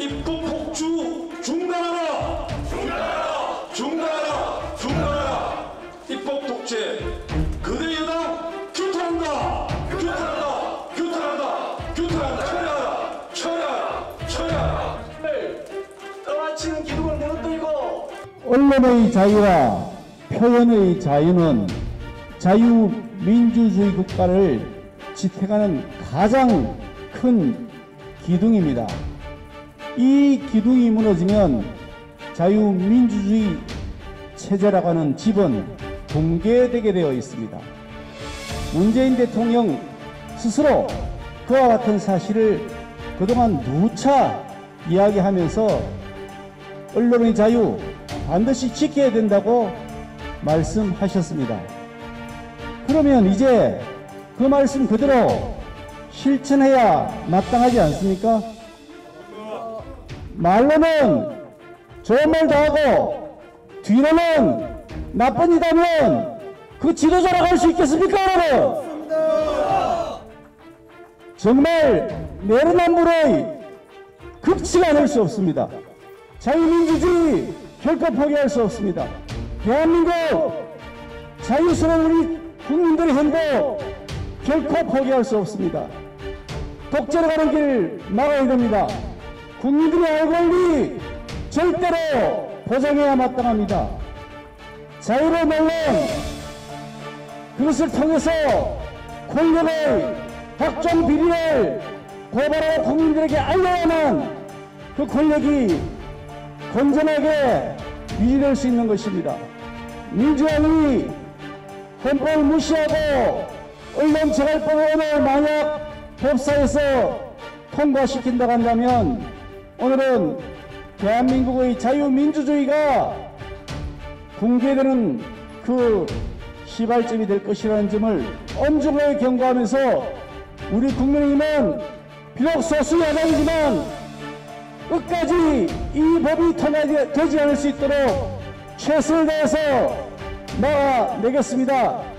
입국 폭주 중단하라! 중단하라! 중단하라! 중단하라! 입법 독재 그대 여당 규탄한다! 규탄한다! 규탄한다! 규탄한다! 철회하라! 철회하라! 철회하라! 떠받치는 기둥을 무너뜨리고 언론의 자유와 표현의 자유는 자유민주주의 국가를 지탱하는 가장 큰 기둥입니다. 이 기둥이 무너지면 자유민주주의 체제라고 하는 집은 붕괴되게 되어 있습니다. 문재인 대통령 스스로 그와 같은 사실을 그동안 누차 이야기하면서 언론의 자유 반드시 지켜야 된다고 말씀하셨습니다. 그러면 이제 그 말씀 그대로 실천해야 마땅하지 않습니까? 말로는 좋은 말 다 하고 뒤로는 나쁜 짓 하면 그 지도자라고 할 수 있겠습니까, 여러분? 정말 내로남불의 극치가 아닐 수 없습니다. 자유민주주의 결코 포기할 수 없습니다. 대한민국 자유스러운 우리 국민들의 행복 결코 포기할 수 없습니다. 독재로 가는 길 막아야 됩니다. 국민들의 알 권리 절대로 보장해야 마땅합니다. 자유를 물론 그것을 통해서 권력의 각종 비리를 고발하고 국민들에게 알려야만 그 권력이 건전하게 유지될 수 있는 것입니다. 민주당이 헌법을 무시하고 언론재갈법을 만약 법사에서 통과시킨다고 한다면 오늘은 대한민국의 자유민주주의가 붕괴되는 그 시발점이 될 것이라는 점을 엄중하게 경고하면서 우리 국민의힘은 비록 소수 야당이지만 끝까지 이 법이 통과되지 않을 수 있도록 최선을 다해서 나아내겠습니다.